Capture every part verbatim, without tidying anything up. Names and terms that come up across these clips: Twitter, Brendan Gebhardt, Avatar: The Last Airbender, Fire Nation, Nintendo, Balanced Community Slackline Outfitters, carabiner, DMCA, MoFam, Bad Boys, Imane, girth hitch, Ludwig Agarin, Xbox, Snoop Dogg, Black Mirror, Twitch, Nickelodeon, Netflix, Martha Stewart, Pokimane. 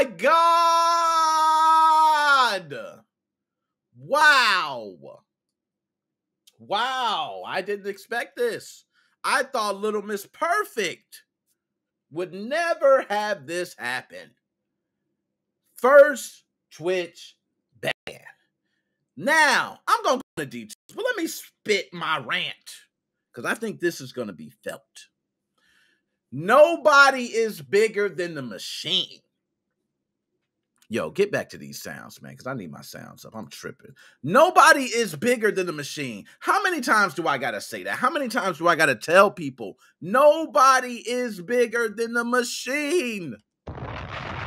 my God! Wow. Wow. I didn't expect this. I thought Little Miss Perfect would never have this happen. First Twitch ban. Now, I'm going to go into details, but let me spit my rant, because I think this is going to be felt. Nobody is bigger than the machine. Yo, get back to these sounds, man, because I need my sounds up. I'm tripping. Nobody is bigger than the machine. How many times do I got to say that? How many times do I got to tell people? Nobody is bigger than the machine.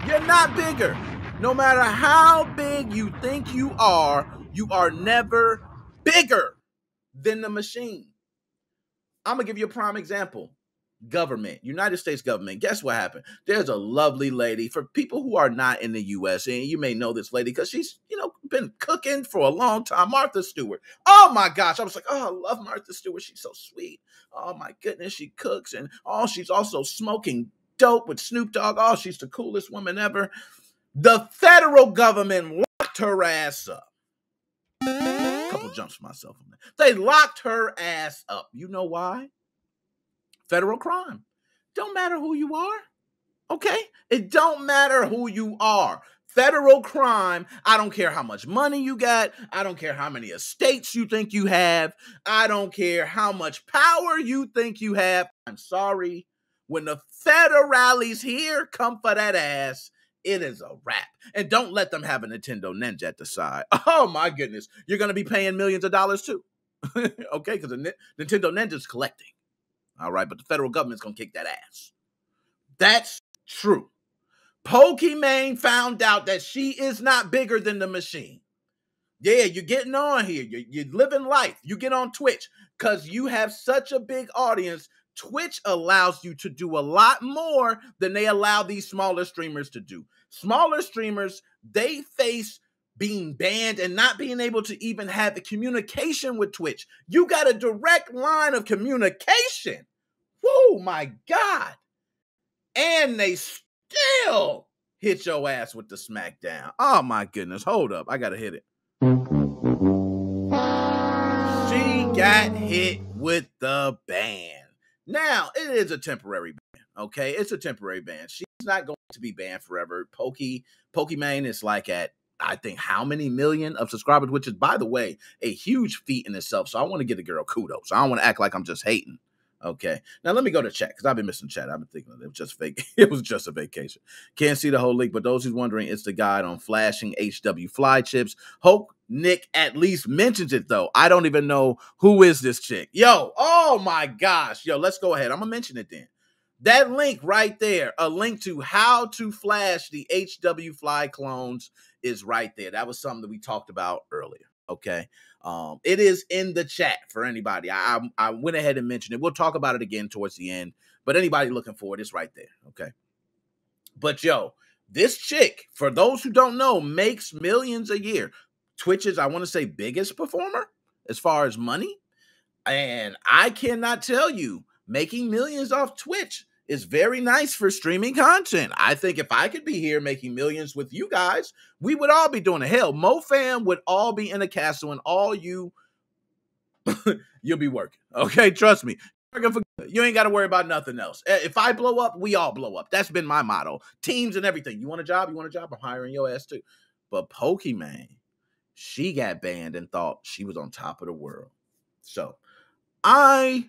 You're not bigger. No matter how big you think you are, you are never bigger than the machine. I'm going to give you a prime example. Government, United States government. Guess what happened? There's a lovely lady, for people who are not in the U S, and you may know this lady because she's, you know, been cooking for a long time, Martha Stewart. Oh my gosh. I was like, oh, I love Martha Stewart. She's so sweet. Oh my goodness. She cooks, and oh, she's also smoking dope with Snoop Dogg. Oh, she's the coolest woman ever. The federal government locked her ass up. A couple jumps for myself on that. They locked her ass up. You know why? Federal crime. Don't matter who you are. Okay? It don't matter who you are. Federal crime. I don't care how much money you got. I don't care how many estates you think you have. I don't care how much power you think you have. I'm sorry. When the federales here come for that ass, it is a wrap. And don't let them have a Nintendo Ninja at the side. Oh my goodness. You're going to be paying millions of dollars too. Okay? Because the Nintendo Ninja's collecting. All right, but the federal government's going to kick that ass. That's true. Pokimane found out that she is not bigger than the machine. Yeah, you're getting on here. You're, you're living life. You get on Twitch because you have such a big audience. Twitch allows you to do a lot more than they allow these smaller streamers to do. Smaller streamers, they face being banned and not being able to even have a communication with Twitch. You got a direct line of communication. Whoa, my God. And they still hit your ass with the smackdown. Oh, my goodness. Hold up. I got to hit it. She got hit with the ban. Now, it is a temporary ban, okay? It's a temporary ban. She's not going to be banned forever. Pokey, Pokimane is like at I think how many million of subscribers, which is, by the way, a huge feat in itself. So I want to give the girl kudos. I don't want to act like I'm just hating. Okay. Now let me go to chat because I've been missing chat. I've been thinking it was just fake. It was just a vacation. Can't see the whole link, but those who's wondering, it's the guide on flashing H W fly chips. Hope Nick at least mentions it though. I don't even know who is this chick. Yo. Oh my gosh. Yo, let's go ahead. I'm going to mention it then. That link right there, a link to how to flash the H W fly clones, is right there. That was something that we talked about earlier. Okay. Um, it is in the chat for anybody. I, I, I went ahead and mentioned it. We'll talk about it again towards the end, but anybody looking for it, it's right there. Okay. But yo, this chick, for those who don't know, makes millions a year. Twitch's, I want to say, biggest performer as far as money. And I cannot tell you, making millions off Twitch is very nice for streaming content. I think if I could be here making millions with you guys, we would all be doing a hell. MoFam would all be in a castle, and all you, you'll be working. Okay, trust me. You ain't got to worry about nothing else. If I blow up, we all blow up. That's been my motto. Teams and everything. You want a job? You want a job? I'm hiring your ass too. But Pokimane, she got banned and thought she was on top of the world. So I...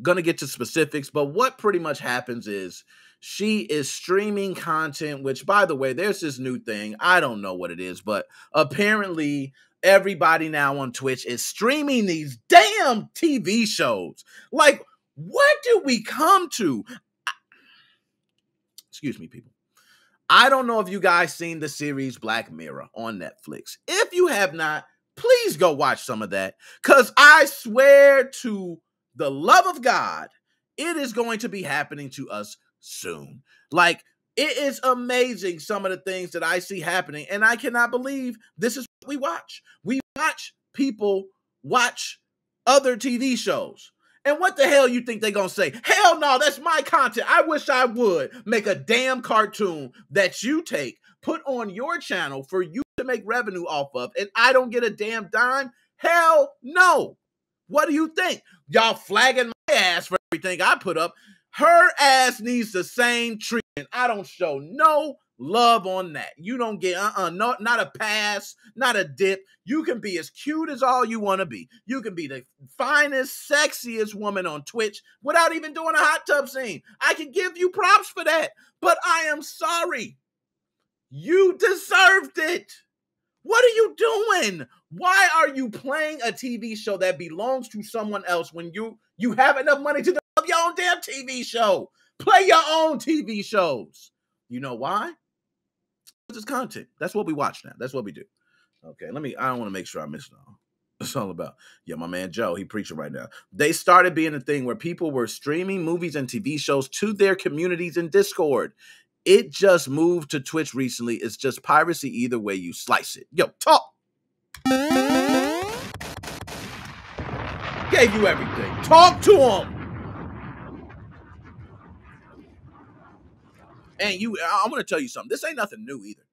going to get to specifics, but what pretty much happens is she is streaming content, which, by the way, there's this new thing. I don't know what it is, but apparently everybody now on Twitch is streaming these damn T V shows. Like, what do we come to? Excuse me, people. I don't know if you guys seen the series Black Mirror on Netflix. If you have not, please go watch some of that, because I swear to the love of God, it is going to be happening to us soon. Like, it is amazing some of the things that I see happening, and I cannot believe this is what we watch. We watch people watch other T V shows. And what the hell you think they're going to say? Hell no, that's my content. I wish I would make a damn cartoon that you take, put on your channel for you to make revenue off of, and I don't get a damn dime? Hell no. What do you think? Y'all flagging my ass for everything I put up. Her ass needs the same treatment. I don't show no love on that. You don't get uh-uh, no, not a pass, not a dip. You can be as cute as all you want to be. You can be the finest, sexiest woman on Twitch without even doing a hot tub scene. I can give you props for that, but I am sorry. You deserved it. What are you doing? Why are you playing a T V show that belongs to someone else when you, you have enough money to develop your own damn T V show? Play your own T V shows. You know why? It's content. That's what we watch now. That's what we do. Okay, let me, I don't want to make sure I miss it all. It's all about, yeah, my man Joe, he preaching right now. They started being a thing where people were streaming movies and T V shows to their communities in Discord. It just moved to Twitch recently. It's just piracy either way you slice it. Yo, talk. Gave you everything. Talk to him. And you, I want to tell you something. This ain't nothing new either.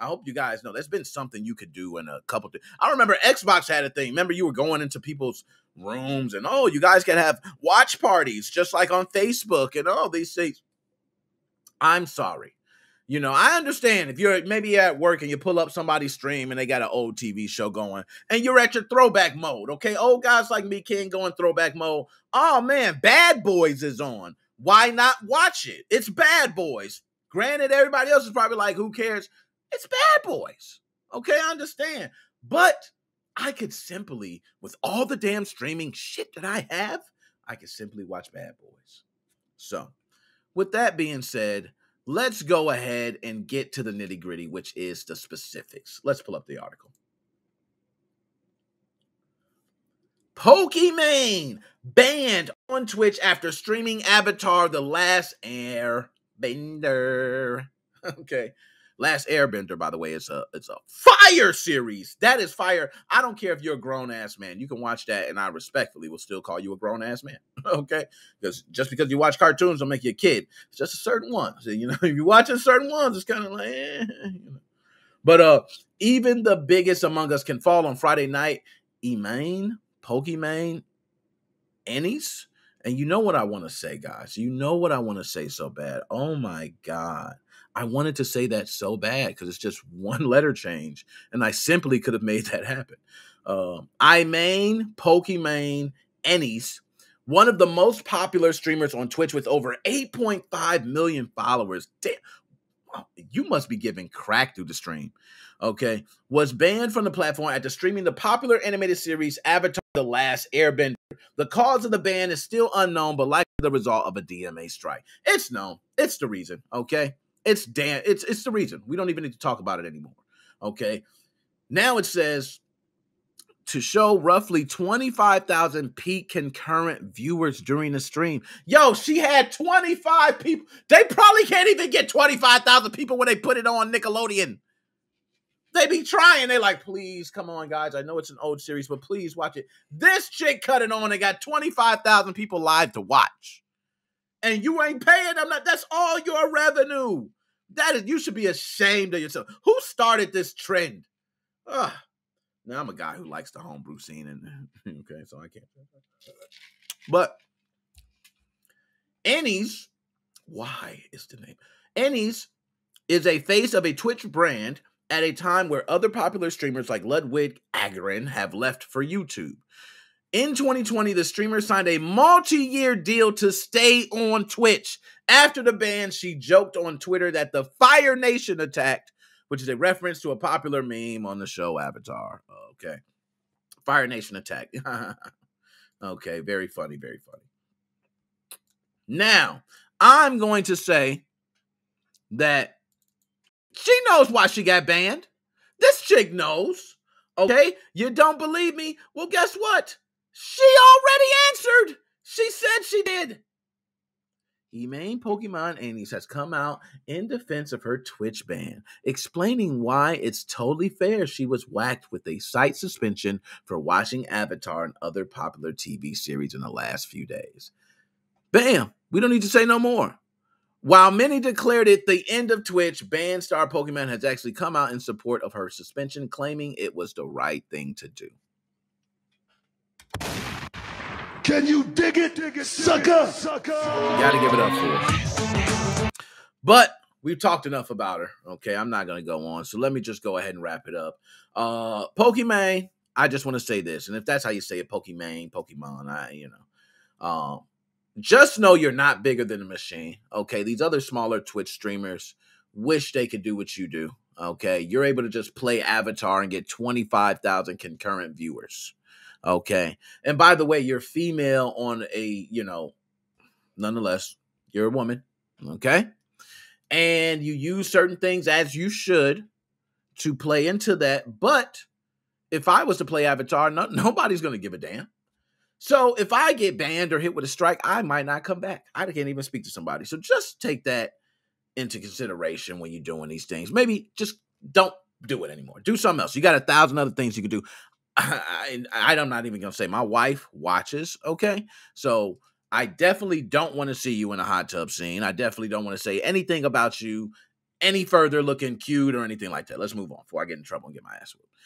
I hope you guys know. There's been something you could do in a couple things. I remember Xbox had a thing. Remember you were going into people's rooms and, oh, you guys can have watch parties just like on Facebook and all these things. I'm sorry. You know, I understand if you're maybe at work and you pull up somebody's stream and they got an old T V show going and you're at your throwback mode, okay? Old guys like me can't go in throwback mode. Oh, man, Bad Boys is on. Why not watch it? It's Bad Boys. Granted, everybody else is probably like, who cares? It's Bad Boys. Okay, I understand. But I could simply, with all the damn streaming shit that I have, I could simply watch Bad Boys. So, with that being said, let's go ahead and get to the nitty-gritty, which is the specifics. Let's pull up the article. Pokimane banned on Twitch after streaming Avatar: The Last Airbender. Bender. Okay. Last Airbender, by the way, is a it's a fire series. That is fire. I don't care if you're a grown-ass man. You can watch that, and I respectfully will still call you a grown-ass man. Okay? Because just because you watch cartoons don't make you a kid. It's just a certain one. So, you know, if you're watching certain ones, it's kind of like, eh, you know. But uh, even the biggest among us can fall on Friday night. Emane, Pokimane, Ennis. And you know what I want to say, guys. You know what I want to say so bad. Oh, my God. I wanted to say that so bad because it's just one letter change, and I simply could have made that happen. Uh, Imane, Pokimane, Ennis, one of the most popular streamers on Twitch with over eight point five million followers. Damn. You must be giving crack through the stream, okay, was banned from the platform after streaming the popular animated series Avatar: The Last Airbender. The cause of the ban is still unknown, but likely the result of a D M C A strike. It's known. It's the reason, okay? It's damn, it's, it's the reason. We don't even need to talk about it anymore, okay? Now it says to show roughly twenty-five thousand peak concurrent viewers during the stream. Yo, she had twenty-five people. They probably can't even get twenty-five thousand people when they put it on Nickelodeon. They be trying. They like, please, come on, guys. I know it's an old series, but please watch it. This chick cut it on and got twenty-five thousand people live to watch. And you ain't paying them. That's all your revenue. That is, you should be ashamed of yourself. Who started this trend? Ugh. Now, I'm a guy who likes the homebrew scene, and okay, so I can't. But Ennis, why is the name? Ennis is a face of a Twitch brand at a time where other popular streamers like Ludwig Agarin have left for YouTube. In twenty twenty, the streamer signed a multi-year deal to stay on Twitch. After the ban, she joked on Twitter that the Fire Nation attacked, which is a reference to a popular meme on the show Avatar. Okay. Fire Nation attack. Okay, very funny, very funny. Now, I'm going to say that she knows why she got banned. This chick knows. Okay? You don't believe me? Well, guess what? She already answered. She said she did. Imane, Pokimane, Ennis has come out in defense of her Twitch ban, explaining why it's totally fair she was whacked with a site suspension for watching Avatar and other popular T V series in the last few days. Bam! We don't need to say no more. While many declared it the end of Twitch, banned star Pokimane has actually come out in support of her suspension, claiming it was the right thing to do. Can you dig it, dig it sucker? sucker? Gotta give it up for her. But we've talked enough about her. Okay, I'm not going to go on. So let me just go ahead and wrap it up. Uh, Pokimane, I just want to say this. And if that's how you say it, Pokimane, Pokemon, I, you know. Um, just know you're not bigger than a machine. Okay, these other smaller Twitch streamers wish they could do what you do. Okay, you're able to just play Avatar and get twenty-five thousand concurrent viewers. Okay, and by the way, you're female on a, you know, nonetheless, you're a woman. Okay. And you use certain things, as you should, to play into that. But if I was to play Avatar, no, nobody's going to give a damn. So if I get banned or hit with a strike, I might not come back. I can't even speak to somebody. So just take that into consideration when you're doing these things. Maybe just don't do it anymore. Do something else. You got a thousand other things you could do. I, I, I'm not even going to say. My wife watches, okay? So I definitely don't want to see you in a hot tub scene. I definitely don't want to say anything about you any further looking cute or anything like that. Let's move on before I get in trouble and get my ass whipped.